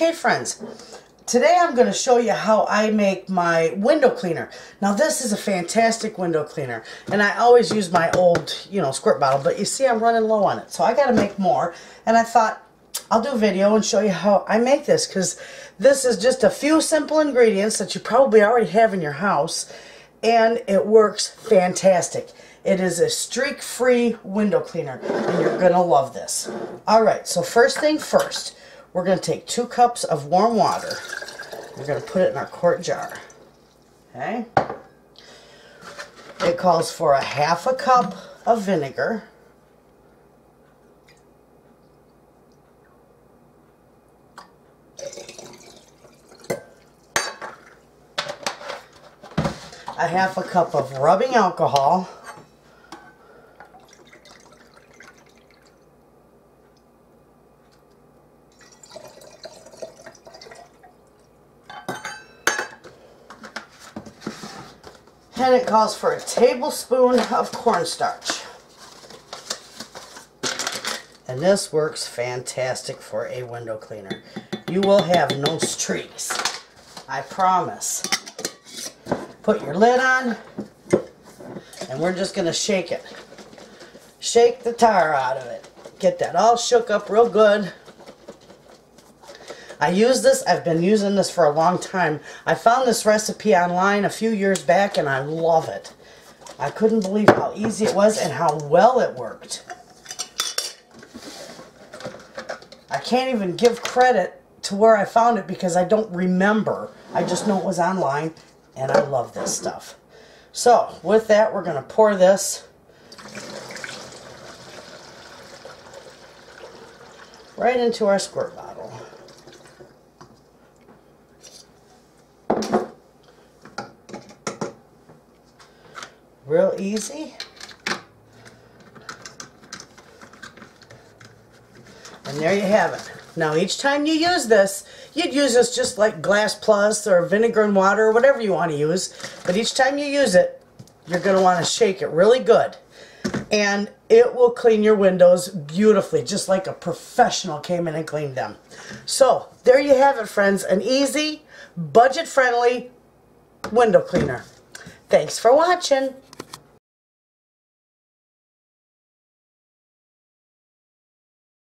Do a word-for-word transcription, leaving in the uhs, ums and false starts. Okay friends, today I'm going to show you how I make my window cleaner. Now this is a fantastic window cleaner, and I always use my old, you know, squirt bottle, but you see I'm running low on it, so I got to make more. And I thought I'll do a video and show you how I make this, because this is just a few simple ingredients that you probably already have in your house, and it works fantastic. It is a streak-free window cleaner, and you're going to love this. Alright, so first thing first. We're going to take two cups of warm water. We're going to put it in our quart jar. Okay. It calls for a half a cup of vinegar. A half a cup of rubbing alcohol. And it calls for a tablespoon of cornstarch. And this works fantastic for a window cleaner. You will have no streaks, I promise. Put your lid on, and we're just going to shake it. Shake the tar out of it. Get that all shook up real good. I use this, I've been using this for a long time. I found this recipe online a few years back and I love it. I couldn't believe how easy it was and how well it worked. I can't even give credit to where I found it because I don't remember. I just know it was online and I love this stuff. So with that, we're going to pour this right into our squirt bottle. Real easy, and there you have it. Now each time you use this, you'd use this just like Glass Plus or vinegar and water or whatever you want to use, but each time you use it, you're going to want to shake it really good, and it will clean your windows beautifully, just like a professional came in and cleaned them. So there you have it friends, an easy, budget friendly window cleaner. Thanks for watching.